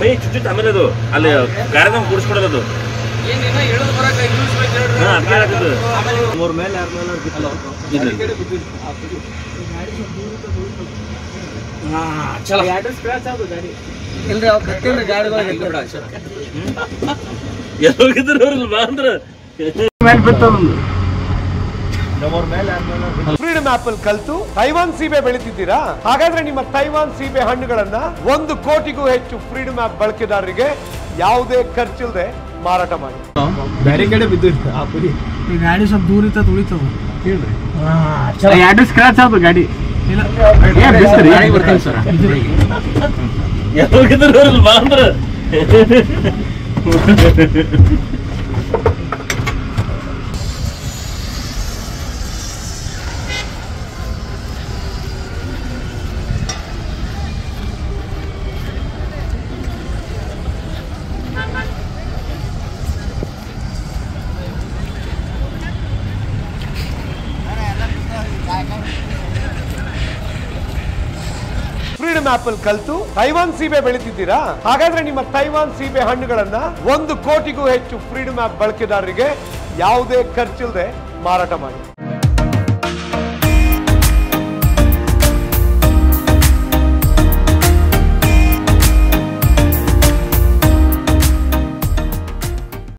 ಮೈ ಚುಚ್ಚಿಟ್ಟು ಆಮೇಲೆ ಅದು ಅಲ್ಲಿ ಕಾರ್ಯಕ್ರಮ ಕೂಡಿಸ್ಕೊಡೋದು ಫ್ರೀಡಮ್ ಆಪ್ ಅಲ್ಲಿ ಕಲ್ತು ತೈವಾನ್ ಸೀಬೆ ಬೆಳೀತಿದ್ದೀರಾ? ಹಾಗಾದ್ರೆ ನಿಮ್ಮ ತೈವಾನ್ ಸೀಬೆ ಹಣ್ಣುಗಳನ್ನ 1 ಕೋಟಿಗೂ ಹೆಚ್ಚು ಫ್ರೀಡಮ್ ಆಪ್ ಬಳಕೆದಾರರಿಗೆ ಯಾವುದೇ ಖರ್ಚಿಲ್ಲದೆ ಮಾರಾಟ ಮಾಡಿ. ಬೇರೆ ಕಡೆ ಬಿದ್ದಿರ್ತಾರೆ ಆ ಪುರಿ. ಈ ಗಾಡಿ ಸ್ವಲ್ಪ ದೂರ ಇತ್ತ ತುಳಿತವು. ಕೇಳ್ರಿ. ಹಾ, ಚಲ ಎರಡು ಸ್ಕ್ರಾಚ್ ಆದ ಗಾಡಿ. ಇಲ್ಲ. ಏ ಬಿಸ್ರಿ ಗಾಡಿ ಬರ್ತೀನಿ ಸರ್. ಯಾವಾಗಿದ್ರು ಮಾಂದ್ರ. ಆಪಲ್ ಕಲ್ತು ತೈವಾನ್ ಸೀಬೆ ಬೆಳೀತಿದ್ದೀರಾ? ಹಾಗಾದ್ರೆ ನಿಮ್ಮ ತೈವಾನ್ ಸೀಬೆ ಹಣ್ಣುಗಳನ್ನ 1 ಕೋಟಿಗೂ ಹೆಚ್ಚು ಫ್ರೀಡಮ್ ಆಪ್ ಬಳಕೆದಾರರಿಗೆ ಯಾವುದೇ ಖರ್ಚಿಲ್ಲದೆ ಮಾರಾಟ ಮಾಡಿ.